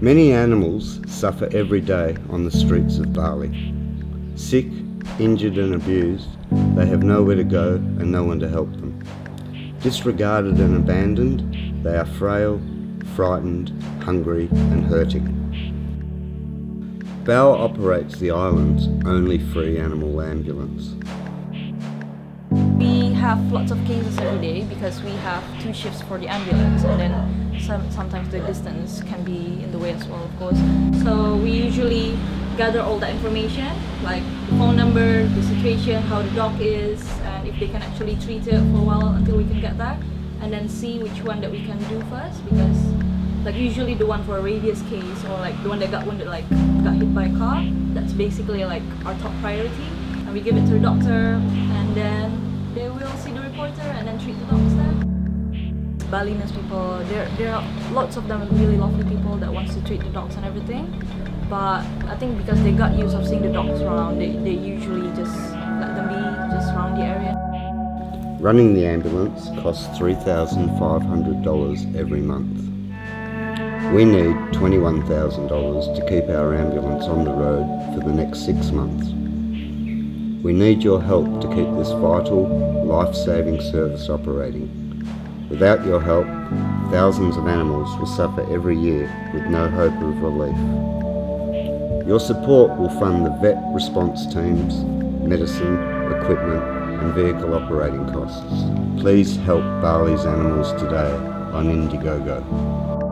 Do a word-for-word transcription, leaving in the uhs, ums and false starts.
Many animals suffer every day on the streets of Bali. Sick, injured and abused, they have nowhere to go and no one to help them. Disregarded and abandoned, they are frail, frightened, hungry and hurting. B A W operates the island's only free animal ambulance. We have lots of cases every day because we have two shifts for the ambulance, and then some, sometimes the distance can be in the way as well, of course. So we usually gather all the information, like the phone number, the situation, how the dog is, and if they can actually treat it for a while until we can get there, and then see which one that we can do first, because like usually the one for a rabies case or like the one that got wounded, like got hit by a car, that's basically like our top priority, and we give it to the doctor, and then they will see the reporter and then treat the dogs there. Balinese people, there, there are lots of them really lovely people that wants to treat the dogs and everything. But I think because they got used of seeing the dogs around, they, they usually just let them be just around the area. Running the ambulance costs three thousand five hundred dollars every month. We need twenty-one thousand dollars to keep our ambulance on the road for the next six months. We need your help to keep this vital, life-saving service operating. Without your help, thousands of animals will suffer every year with no hope of relief. Your support will fund the vet response teams, medicine, equipment and vehicle operating costs. Please help Bali's animals today on Indiegogo.